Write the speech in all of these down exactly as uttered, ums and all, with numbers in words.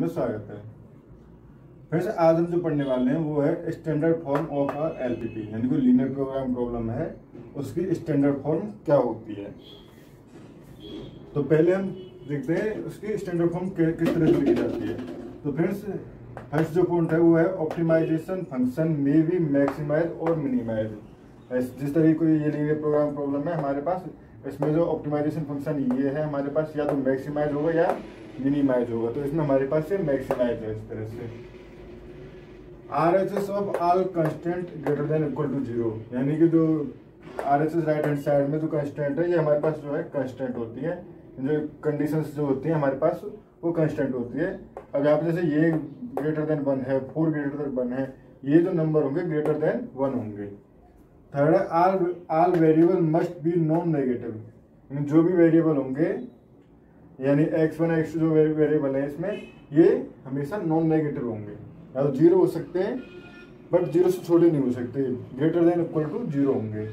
में स्वागत है। फ्रेंड्स, आज हम जो पढ़ने वाले हैं वो है standard form of our LPP, यानी कि लीनियर प्रोग्राम प्रॉब्लम है, उसकी स्टैंडर्ड फॉर्म क्या होती है। तो पहले हम देखते हैं उसकी स्टैंडर्ड फॉर्म किस तरह से लिखी जाती है। तो फ्रेंड्स, फर्स्ट जो पॉइंट है वो है optimisation function may be maximise और मिनिमाइज। जिस तरीके को ये लीनियर प्रोग्राम प्रॉब्लम है हमारे पास, इसमें जो ऑप्टिमाइजेशन फंक्शन ये है हमारे पास, या तो मैक्सिमाइज होगा या मिनिमाइज होगा। तो इसमें हमारे पास ये मैक्सिमाइज है। इस तरह से R H S of all constant greater than equal to zero, यानी कि जो R H S right hand side में जो कंस्टेंट है ये हमारे पास जो है कंस्टेंट होती है, जो कंडीशंस जो होती हैं हमारे पास वो कंस्टेंट होती है। अगर आप जैसे ये ग्रेटर देन वन है, फोर ग्रेटर देन वन है, ये जो नंबर होंगे ग्रेटर देन वन होंगे। थर्ड है all all variable must be non negative, जो भी वेरिएबल होंगे यानी एक्स वन एक्स टू जो वेरिएबल है इसमें, ये हमेशा नॉन नेगेटिव होंगे, या तो जीरो हो सकते हैं बट जीरो से छोटे नहीं हो सकते, greater than equal to zero होंगे।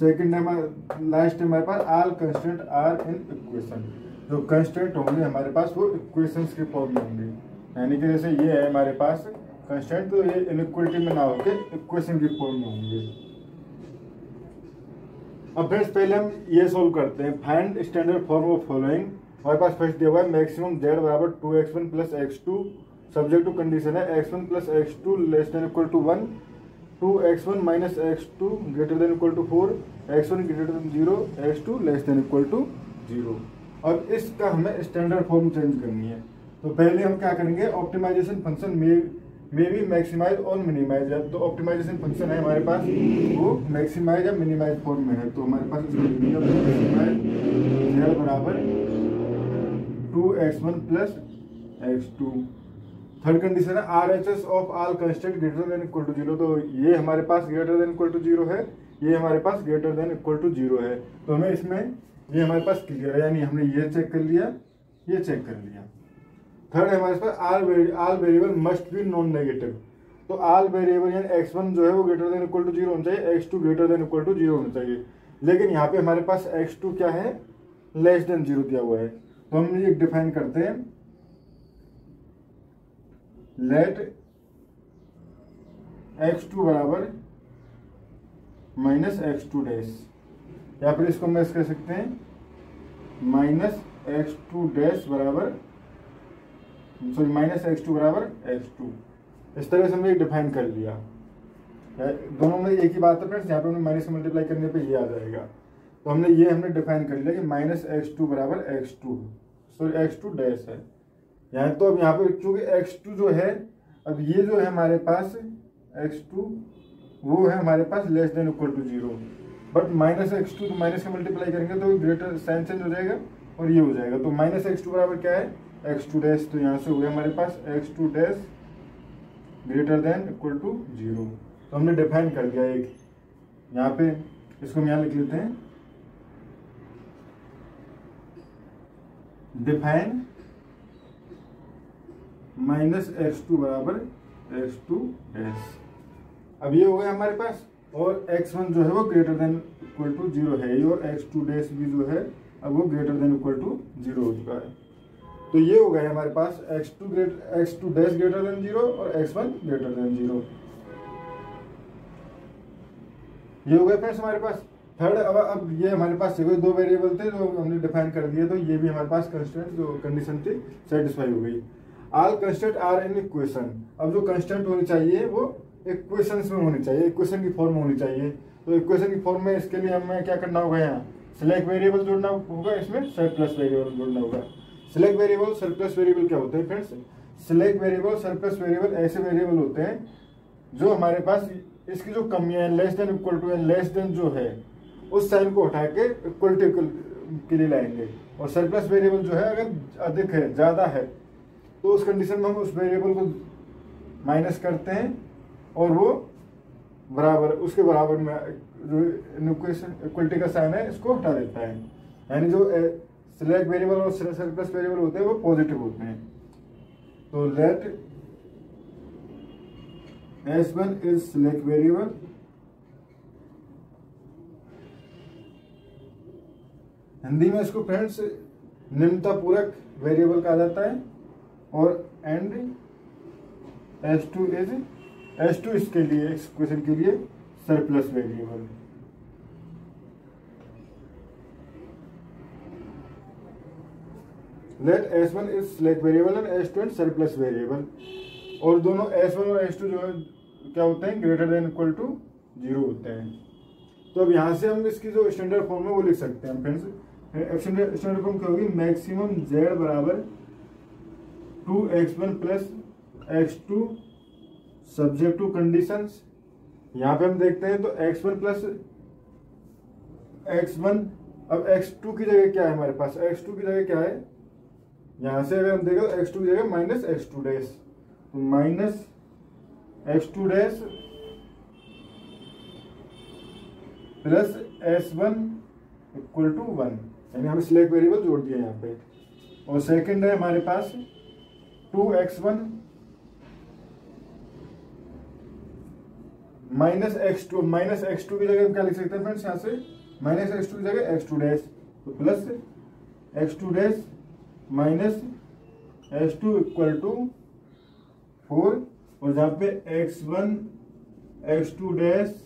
सेकंड है लास्ट है हमारे पास all constant are in equation, जो कंस्टेंट होंगे हमारे पास वो इक्वेशंस के फॉर्म में होंगे, यानी कि जैसे ये है हमारे पास कंस्टेंट, तो ये इनइक्वलिटी में ना होके इक्वेशन के फॉर्म में होंगे। अब फ्रेंड्स, पहले हम ये सोल्व करते हैं, find standard form of following. हमारे पास फर्स्ट दिया हुआ है मैक्सिमम जेड बराबर two x one plus x two, subject to condition है x one plus x two less than equal to one, two x one minus x two greater than equal to four, X one greater than zero, X two less than equal to zero. अब इसका हमें standard form change करनी है। तो पहले हम क्या करेंगे, ऑप्टिमाइजेशन फंक्शन में मे बी मैक्सिमाइज और मिनिमाइज है, तो ऑप्टिमाइजेशन फंक्शन है हमारे पास वो मैक्सिमाइज या मिनिमाइज फॉर्म में है। तो हमारे पास मैक्सिमाइज बराबर two x one plus x two. Third condition है R H S of all constant greater than equal to zero, तो ये हमारे पास greater than equal to zero है, ये हमारे पास greater than equal to zero है। तो हमें इसमें ये हमारे पास क्लियर है, यानी हमने ये चेक कर लिया, ये चेक कर लिया। थर्ड है हमारे पास all all variable must be non negative, तो आल वेरिएबल यानी एक्स वन जो है वो greater than equal to zero होना चाहिए, X two greater than equal to zero होना चाहिए, लेकिन यहाँ पे हमारे पास एक्स टू क्या है, लेस देन जीरो दिया हुआ है। तो हम ये डिफाइन करते हैं, लेट एक्स टू बराबर माइनस एक्स टू डैश, या फिर इसको हम कह सकते हैं माइनस एक्स टू डैश बराबर सॉरी माइनस एक्स टू बराबर एक्स टू। इस तरह से हमने एक डिफाइन कर लिया, दोनों में एक ही बात है फ्रेंड्स, यहाँ पे हमने माइनस मल्टीप्लाई करने पे ये आ जाएगा। तो हमने ये हमने डिफाइन कर लिया कि माइनस एक्स टू बराबर x two sorry X two dash है यहाँ। तो अब यहाँ पे चूँकि एक्स टू जो है, अब ये जो है हमारे पास एक्स टू वो है हमारे पास less than equal to zero, but minus x two तो माइनस का मल्टीप्लाई करेंगे तो ग्रेटर साइन चेंज हो जाएगा और ये हो जाएगा। तो माइनस एक्स टू बराबर क्या है, एक्स टू डैश, तो यहाँ से हो गया हमारे पास x two dash greater than equal to zero. तो हमने डिफाइन कर दिया एक, यहाँ पे इसको हम यहाँ लिख लेते हैं, डिफाइन माइनस एक्स टू बराबर एक्स टू डैश। अब ये हो गया हमारे पास, और एक्स वन जो है वो greater than equal to zero है, और एक्स टू डैश भी जो है अब वो greater than equal to zero हो चुका है। तो ये हो गया हमारे पास x two great X two dash greater than zero और X one greater than zero, ये हो गया फ्रेंड्स हमारे पास। थर्ड, अब अब ये हमारे पास ये दो वेरिएबल थे जो हमने डिफाइन कर दिए, तो ये भी हमारे पास कंस्टेंट जो कंडीशन थी सेटिस्फाई हो गई। All constant are in equation, अब जो कंस्टेंट होनी चाहिए वो इक्वेशंस में होनी चाहिए, इक्वेशन की फॉर्म होनी चाहिए। तो इक्वेशन की फॉर्म में इसके लिए हमें क्या करना होगा, यहाँ सिलेक्ट वेरिएबल जोड़ना होगा, इसमें सेट प्लस वेरिएबल जोड़ना होगा। सिलेक्ट वेरिएबल सरप्लस वेरिएबल क्या होते हैं friends, select variable surplus variable ऐसे वेरिएबल होते हैं जो हमारे पास इसकी जो कमियां हैं, less than equal to and less than जो है उस साइन को हटा के इक्वल टू के लिए लाएंगे, और सरप्लस वेरिएबल जो है अगर अधिक है, ज़्यादा है, तो उस कंडीशन में हम उस वेरिएबल को माइनस करते हैं और वो बराबर उसके बराबर में जो इक्वलिटी का साइन है इसको हटा देता है। यानी जो सिलेक्ट वेरिएबल और सरप्लस वेरिएबल होते हैं वो पॉजिटिव होते हैं। तो let S one is select variable Hindi में इसको फ्रेंड्स निम्नता पूरक वेरिएबल कहा जाता है, और and S two is S two इसके लिए इस क्वेश्चन के लिए surplus variable. Let S one is select variable and S two and surplus variable, और दोनों एस वन और एस टू जो है क्या होते हैं, greater than equal to zero होते हैं। तो अब यहाँ से हम इसकी जो स्टैंडर्ड फॉर्म है वो लिख सकते हैं फ्रेंड्स। स्टैंडर्ड फॉर्म क्या होगी, मैक्सिमम जेड बराबर two x one plus x two subject to conditions. यहाँ पे हम देखते हैं तो x one plus X one, अब एक्स टू की जगह क्या है हमारे पास, एक्स टू की जगह क्या है, यहाँ से अगर हम देखें एक्स टू की जगह minus x two dash, minus x two dash plus S one equal to one, यानी हमें सिलेक्ट वेरिएबल जोड़ दिया यहाँ पे। और सेकंड है हमारे पास two x one minus x two, minus x two की जगह हम क्या लिख सकते हैं फ्रेंड्स, यहाँ से माइनस एक्स टू की जगह एक्स टू डैश, तो plus x two dash minus x two equal to four, और जहाँ पे X one x two dash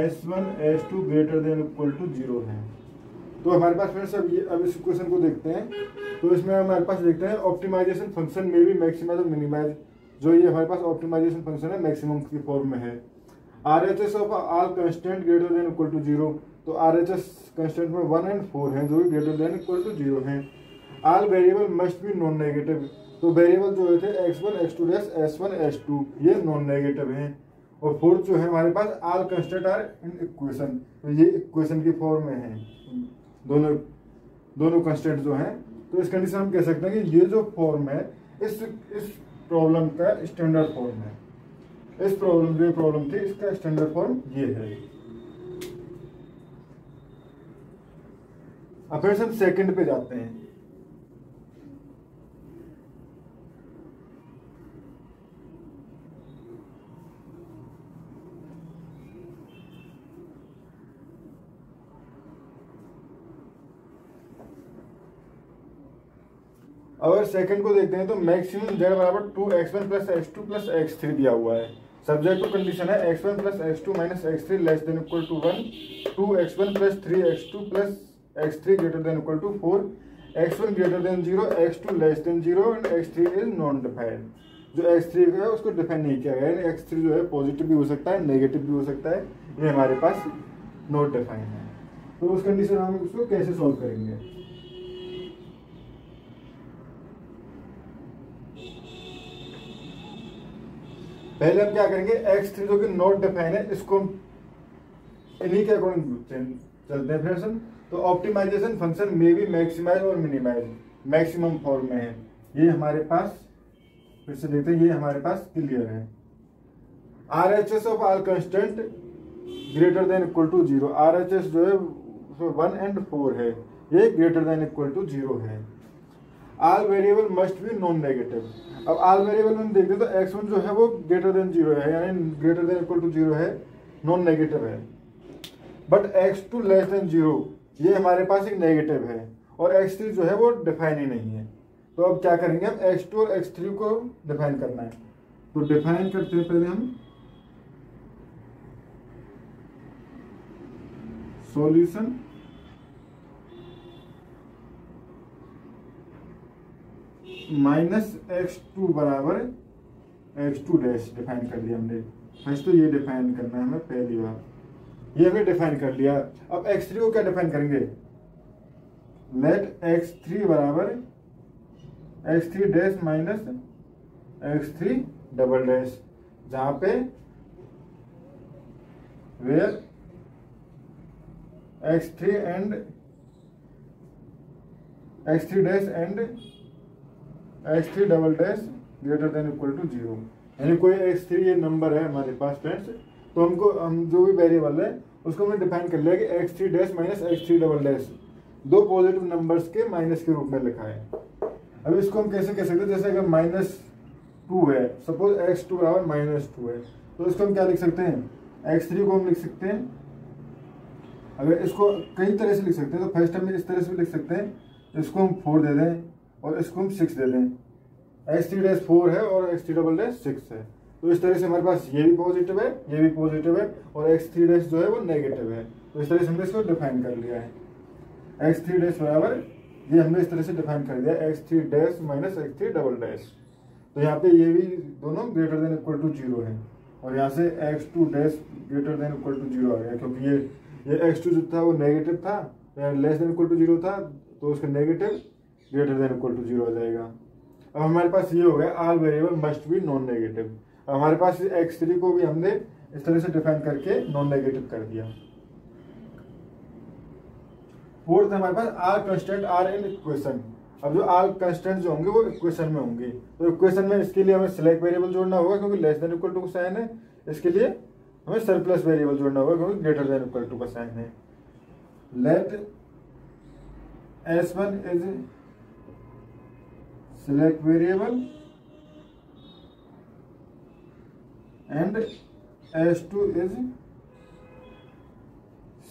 S one S two greater than equal to zero है। तो हमारे पास फ्रेंड्स अब ये अब इस क्वेश्चन को देखते हैं, तो इसमें हमारे पास देखते हैं ऑप्टिमाइजेशन फंक्शन में भी मैक्सिमाइज और मिनिमाइज, जो ये हमारे पास ऑप्टिमाइजेशन फंक्शन है मैक्सिमम की फॉर्म में है। R H S of all constant greater than equal to zero, तो आर एच एस कंस्टेंट में वन एंड फोर हैं जो कि greater than equal to zero हैं। All variable must be non negative, तो वेरिएबल जो होते हैं x one x two dash S one S two ये नॉन नेगेटिव हैं। और फोर्थ जो है हमारे पास all constant are in equation, तो ये इक्वेशन की फॉर्म में है दोनों दोनों कंस्टेंट जो हैं। तो इस कंडीशन हम कह सकते हैं कि ये जो फॉर्म है इस इस प्रॉब्लम का स्टैंडर्ड फॉर्म है, इस प्रॉब्लम जो प्रॉब्लम थी इसका स्टैंडर्ड फॉर्म ये है। अब फिर हम सेकंड पे जाते हैं। अगर सेकंड को देखते हैं तो मैक्सिमम जेड बराबर two x one plus x two plus x three दिया हुआ है, सब्जेक्ट टू कंडीशन है x one plus x two minus x three less than equal to one, two x one plus three x two plus x three greater than equal to four, X one greater than zero X two less than zero and x three is non defined. जो X three है उसको define नहीं किया गया है, x three जो है positive भी हो सकता है नेगेटिव भी हो सकता है, ये हमारे पास नॉट डिफाइन है। तो उस कंडीशन हम उसको कैसे सॉल्व करेंगे, पहले हम क्या करेंगे एक्स थ्री जो कि नॉट डिफाइन है इसको इन्हीं के अकॉर्डिंग चलते हैं फ्रेंड्स। तो ऑप्टिमाइजेशन फंक्शन में भी मैक्सिमाइज और मिनिमाइज मैक्सिमम फॉर्म में है, ये हमारे पास फिर से देखते हैं, ये हमारे पास क्लियर है। R H S of all constant greater than equal to zero, R H S जो है उसमें वन एंड फोर है ये greater than equal to zero है। All variable must be non negative, अब आल वेरिएबल में देखते हैं तो एक्स वन जो है वो ग्रेटर देन जीरो है यानी greater than equal to zero है, नॉन नेगेटिव है। But X two less than zero ये हमारे पास एक नेगेटिव है, और एक्स थ्री जो है वो डिफाइन ही नहीं है। तो अब क्या करेंगे हम एक्स टू और एक्स थ्री को डिफाइन करना है, तो डिफाइन करते हैं पहले हम सॉल्यूशन। माइनस एक्स टू बराबर एक्स टू डैश डिफाइन कर लिया हमने फर्स्ट, तो ये डिफाइन करना है हमें पहली बार, ये हमने डिफाइन कर लिया। अब एक्स थ्री को क्या डिफाइन करेंगे, लेट एक्स थ्री बराबर X three dash minus x three double dash, जहाँ पे where X three and x three dash and x three double dash greater than equal to zero, यानी कोई x three ये number है हमारे पास friends. तो हमको हम जो भी वेरिएबल है उसको हमने डिफाइन कर लिया कि X three dash minus x three double dash दो पॉजिटिव नंबर्स के माइनस के रूप में लिखा है। अब इसको हम कैसे कह सकते हैं, जैसे अगर माइनस टू है, सपोज एक्स टू बराबर माइनस टू है, तो इसको हम क्या लिख सकते हैं, एक्स थ्री को हम लिख सकते हैं। अगर इसको कई तरह से लिख सकते हैं, तो फर्स्ट हम इस तरह से भी लिख सकते हैं, इसको हम फोर दे दें और इसको हम सिक्स दे दें, एक्स थ्री डैश फोर है और x three double dash six है। तो इस तरह से हमारे पास ये भी पॉजिटिव है, ये भी पॉजिटिव है और एक्स थ्री डैश जो है वो नेगेटिव है। तो इस तरह से हमने इसको डिफाइन कर लिया है। एक्स थ्री डैश बराबर ये हमने इस तरह से डिफाइन कर दिया x three dash minus x three double dash. तो यहाँ पे ये भी दोनों greater than equal to zero है और यहाँ से x two dash greater than equal to zero आ गया, क्योंकि ये ये एक्स टू जो था वो नेगेटिव था या less than equal to zero था, तो उसका negative greater than equal to zero आ जाएगा। अब हमारे पास ये हो गया all variable must be non negative. अब हमारे पास एक्स थ्री को भी हमने इस तरह से डिफाइन करके नॉन नेगेटिव कर दिया। फोर्थ हमारे पास are constant are in equation. अब जो आल कंस्टेंट जो होंगे वो इक्वेशन में होंगे, तो इक्वेशन में इसके लिए हमें सिलेक्ट वेरिएबल जोड़ना होगा क्योंकि लेस देन इक्वल टू का साइन है, इसके लिए हमें सरप्लस वेरिएबल जोड़ना होगा क्योंकि ग्रेटर देन इक्वल टू का साइन है। Let S one is select variable and S two is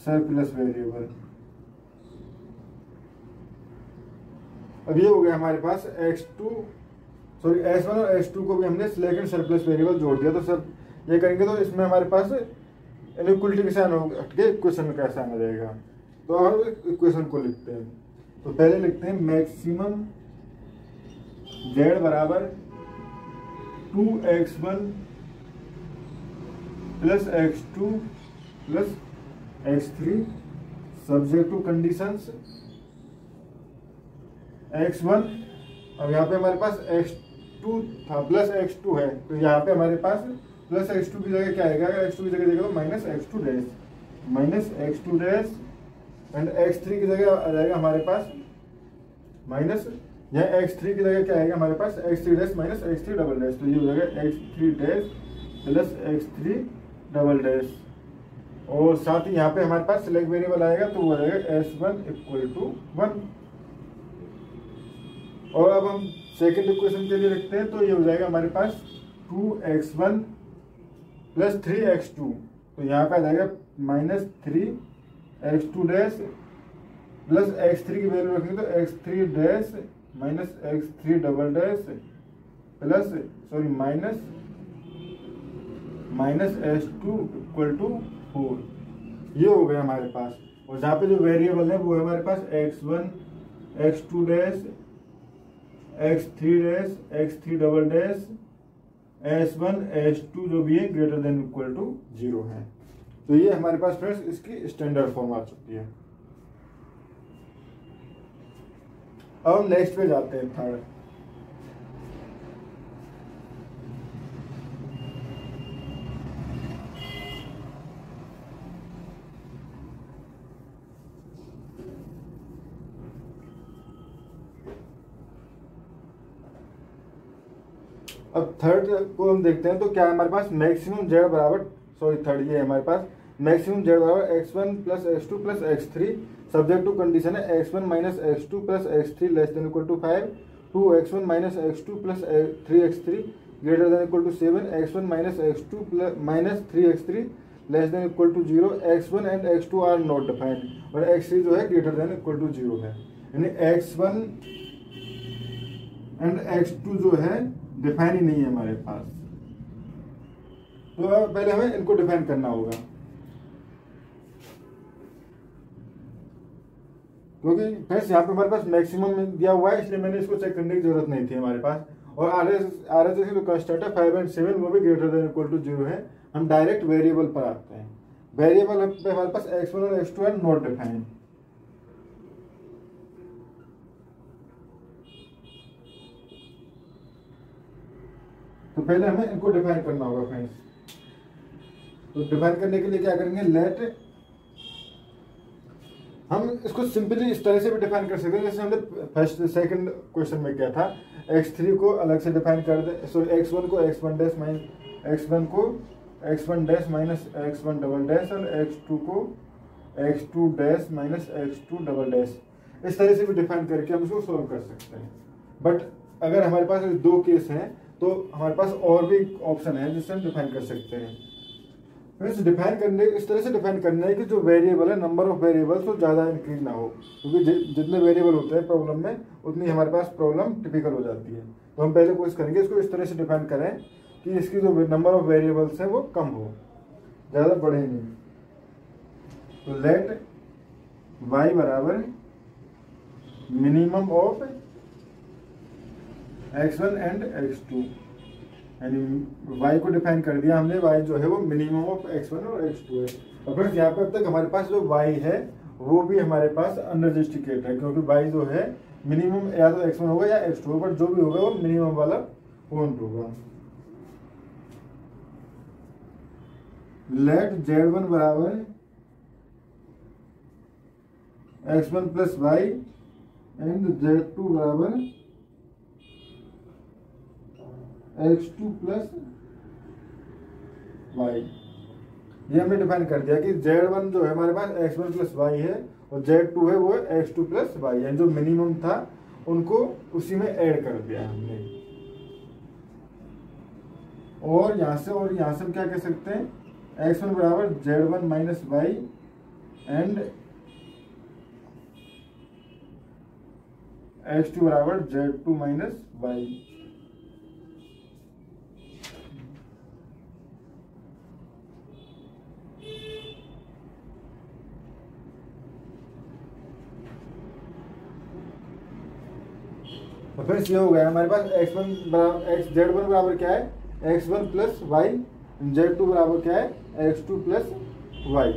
surplus variable. अब ये हो गया हमारे पास x two sorry s one और एस टू को भी हमने सिलेक्ट एंड सरप्लस वेरिएबल जोड़ दिया। तो सर ये करेंगे तो इसमें हमारे पास इनइक्वलिटी का साइन होगा, हटके इक्वेशन का साइन आ जाएगा। तो हम इक्वेशन को लिखते हैं, तो पहले लिखते हैं मैक्सिमम जेड बराबर two x one plus x two plus x three subject to conditions x one. अब यहाँ पे हमारे पास एक्स टू था प्लस एक्स टू है, तो यहाँ पे हमारे पास प्लस एक्स टू की जगह क्या आएगा, अगर एक्स टू की जगह देखेगा तो minus x two dash minus x two dash and x three की जगह आ जाएगा हमारे पास माइनस, यहाँ एक्स थ्री की जगह क्या आएगा हमारे पास x three dash minus x three double dash. तो ये हो जाएगा x three dash plus x three double dash. और साथ ही यहाँ पे हमारे पास सिलेक्ट वेरिएबल आएगा, तो वो आ जाएगा s one equal to one. और अब हम सेकेंड इक्वेशन के लिए लिखते हैं, तो ये हो जाएगा हमारे पास two x one plus three x two, तो यहाँ पे आ जाएगा minus three x two dash plus x three की वैल्यू रखेंगे तो x three dash minus x three double dash plus sorry minus minus x two equal to four. ये हो गया हमारे पास। और जहाँ पे जो वेरिएबल है वो है हमारे पास x one x two dash x three dash x three double dash S one S two जो भी है greater than equal to zero है। तो ये हमारे पास फ्रेंड्स इसकी स्टैंडर्ड फॉर्म आ चुकी है। अब हम नेक्स्ट पे जाते हैं थर्ड। अब थर्ड को हम देखते हैं, तो क्या है हमारे पास मैक्सिमम जेड बराबर सॉरी थर्ड ये हमारे पास मैक्सिमम जेड बराबर x one plus x two plus x three subject to condition है x one minus x two plus x three less than equal to five, two x one minus x two plus three x three greater than equal to seven, x one minus x two plus minus three x three less than equal to zero, x one and x two are not defined और x three जो है greater than equal to zero है। यानी x one and x two जो है define ही नहीं है हमारे पास, तो पहले हमें इनको डिफाइन करना होगा क्योंकि तो फ्रेंड्स यहाँ पे हमारे पास मैक्सिमम दिया हुआ है, इसलिए मैंने इसको चेक करने की जरूरत नहीं थी हमारे पास। और आर एस आर एस जो कंस्टेंट है फाइव एंड सेवन वो भी greater than equal to zero है। हम डायरेक्ट वेरिएबल पर आते हैं। वेरिएबल पे हमारे पास एक्स वन और x two and not define. तो पहले हमें इनको डिफाइन करना होगा फ्रेंड्स। तो डिफाइन करने के लिए क्या करेंगे, लेट हम इसको सिंपली इस तरह से भी डिफाइन कर सकते हैं जैसे हमने फर्स्ट सेकंड क्वेश्चन में किया था। एक्स थ्री को अलग से डिफाइन कर दे सॉरी एक्स वन को x one dash minus x one को x one dash minus x one double dash और एक्स टू को x two dash minus x two double dash इस तरह से भी डिफाइन करके हम इसको सॉल्व कर सकते हैं। बट अगर हमारे पास दो केस हैं तो हमारे पास और भी ऑप्शन है जिससे हम डिफाइन कर सकते हैं। फ्रेंड्स डिफाइन करने इस तरह से डिफाइन करना है कि जो वेरिएबल है नंबर ऑफ वेरिएबल्स वो ज़्यादा इंक्रीज ना हो, क्योंकि जितने वेरिएबल होते हैं प्रॉब्लम में उतनी हमारे पास प्रॉब्लम टिपिकल हो जाती है। तो हम पहले कोशिश करेंगे इसको इस तरह से डिफाइन करें कि इसकी जो नंबर ऑफ वेरिएबल्स हैं वो कम हो, ज़्यादा बढ़े नहीं। तो लेट वाई बराबर minimum of x one and x two, यानी वाई को डिफाइन कर दिया हमने, वाई जो है वो मिनिमम ऑफ एक्स वन और एक्स टू है। और फिर यहाँ पर अब तक हमारे पास जो वाई है वो भी हमारे पास अनरजिस्टिकेट है, क्योंकि वाई जो है मिनिमम या तो एक्स वन होगा या एक्स टू होगा, बट जो भी होगा वो मिनिमम वाला पॉइंट होगा। लेट जेड वन बराबर x one plus y and z two बराबर एक्स टू प्लस वाई। ये हमने डिफाइन कर दिया कि जेड वन जो है हमारे पास एक्स वन प्लस वाई है और जेड टू है वो एक्स टू प्लस वाई, यानी जो मिनिमम था उनको उसी में ऐड कर दिया हमने। और यहाँ से और यहाँ से हम क्या कह सकते हैं, एक्स वन बराबर z one minus y and x two बराबर जेड टू माइनस वाई। फिर ये हो गया हमारे पास एक्स वन बराबर एक्स जेड वन बराबर क्या है x one plus y, z two बराबर क्या है एक्स टू प्लस वाई।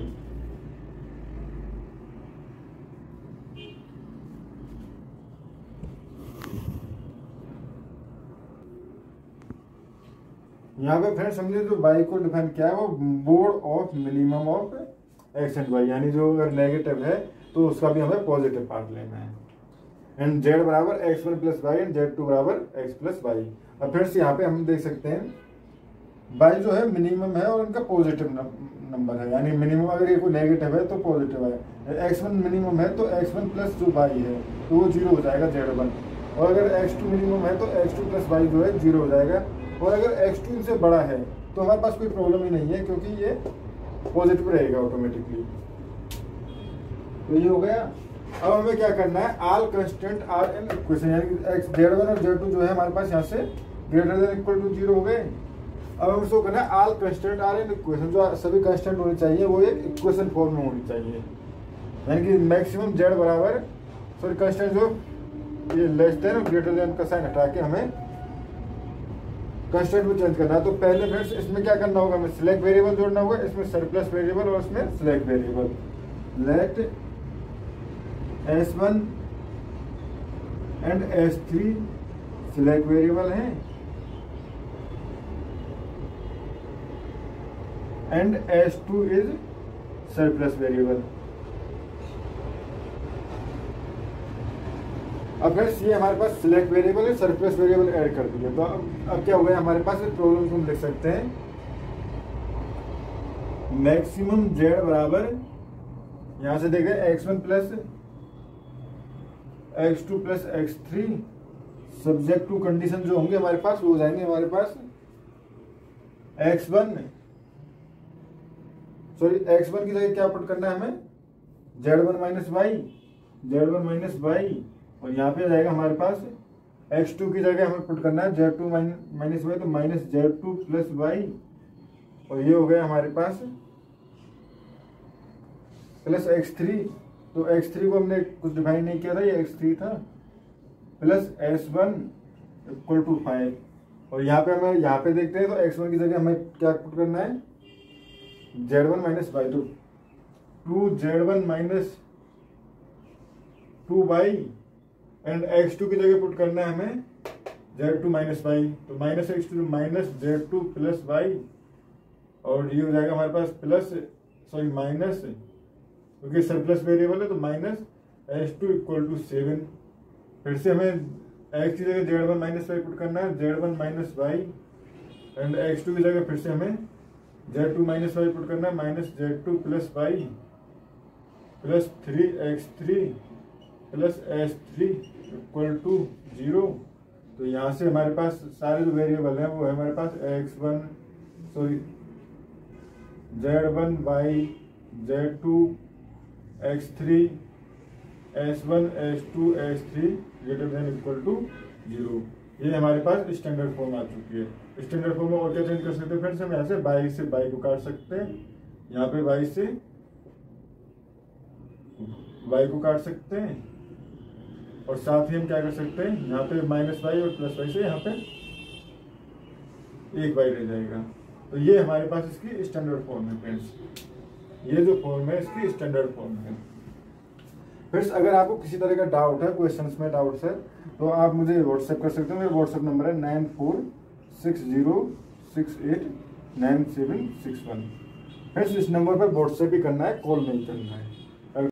यहाँ पे फ्रेंड्स हमने जो वाई को डिफाइन किया है वो mode of minimum of x and y, यानी जो अगर नेगेटिव है तो उसका भी हमें पॉजिटिव पार्ट लेना है। एंड जेड बराबर x one plus y and z two बराबर एक्स प्लस वाई। अब फिर से यहाँ पे हम देख सकते हैं वाई जो है मिनिमम है और इनका पॉजिटिव नंबर है, यानी मिनिमम अगर ये कोई नेगेटिव है तो पॉजिटिव है। एक्स वन मिनिमम है तो एक्स वन प्लस जो वाई है तो वो जीरो हो जाएगा जेड वन, और अगर एक्स टू मिनिमम है तो एक्स टू प्लस वाई जो है जीरो हो जाएगा। और अगर एक्स टू इनसे बड़ा है तो हमारे पास कोई प्रॉब्लम ही नहीं है क्योंकि ये पॉजिटिव रहेगा ऑटोमेटिकली। तो ये हो गया। अब हमें क्या करना है, all constant are in equation, यानी एक्स जेड वन और जेड टू जो है हमारे पास यहाँ से greater than equal to zero हो गए। अब हम इसको करना है all constant are in equation, जो सभी कंस्टेंट होने चाहिए वो एक इक्वेशन फॉर्म में होनी चाहिए, यानी कि मैक्सिमम जेड बराबर सॉरी कंस्टेंट जो ये लेस देन और ग्रेटर देन का साइन हटा के हमें कंस्टेंट को चेंज करना है। तो पहले फ्रेंड्स इसमें क्या करना होगा, हमें सिलेक्ट वेरिएबल जोड़ना होगा, इसमें सरप्लस वेरिएबल और इसमें select variable. Let S one and s three select variable हैं and S two is surplus variable. अब फ्रेंड्स ये हमारे पास सिलेक्ट वेरिएबल है, सरप्लस वेरिएबल ऐड कर दिए। तो अब अब क्या हो गया हमारे पास, इस प्रॉब्लम को हम लिख सकते हैं मैक्सिमम जेड बराबर, यहाँ से देखें x one plus x two plus x three, subject to condition जो होंगे हमारे पास वो जाएंगे हमारे पास x one sorry x one की जगह क्या पुट करना है हमें, z one minus y z one minus y, और यहाँ पे जाएगा हमारे पास एक्स टू की जगह हमें पुट करना है जेड टू माइनस वाई, तो minus z two plus Y, और ये हो गया हमारे पास प्लस एक्स थ्री। तो एक्स थ्री को हमने कुछ डिफाइन नहीं किया था, ये एक्स थ्री था plus S one equal to five. और यहाँ पे हमें यहाँ पे देखते हैं तो एक्स वन की जगह हमें क्या पुट करना है, जेड वन माइनस वाई, तो two z one minus two y and x two की जगह पुट करना है हमें जेड टू माइनस वाई, तो minus x two minus z two plus Y, और ये हो जाएगा हमारे पास प्लस सॉरी माइनस क्योंकि सरप्लस वेरिएबल है तो minus s two equal to seven. फिर से हमें एक्स की जगह z one minus y put करना है, z one minus y and x two की जगह फिर से हमें z two minus y put करना है, minus z two plus Y plus three x three plus s three equal to zero. तो यहाँ से हमारे पास सारे जो वेरिएबल हैं वो है हमारे पास x one sorry z one y z two x three s one S two s three greater than equal to zero. ये हमारे पास स्टैंडर्ड फॉर्म आ चुकी है। स्टैंडर्ड फॉर्म में और क्या चेंज कर सकते हैं फ्रेंड्स, हम यहाँ से बाई से बाई को काट सकते हैं, यहाँ पे बाई से बाई को काट सकते हैं, और साथ ही हम क्या कर सकते हैं यहाँ पे माइनस बाई और प्लस बाई से यहाँ पे एक बाई रह जाएगा। तो ये हमारे पास इसकी स्टैंडर्ड फॉर्म है फ्रेंड्स, ये जो फॉर्म है इसकी स्टैंडर्ड फॉर्म है। फ्रेंड्स अगर आपको किसी तरह का डाउट है, क्वेश्चंस में डाउट्स है, तो आप मुझे व्हाट्सएप कर सकते हो। मेरा व्हाट्सएप नंबर है nine four six zero six eight nine seven six one. Friends इस नंबर पर व्हाट्सएप ही करना है, कॉल नहीं करना है।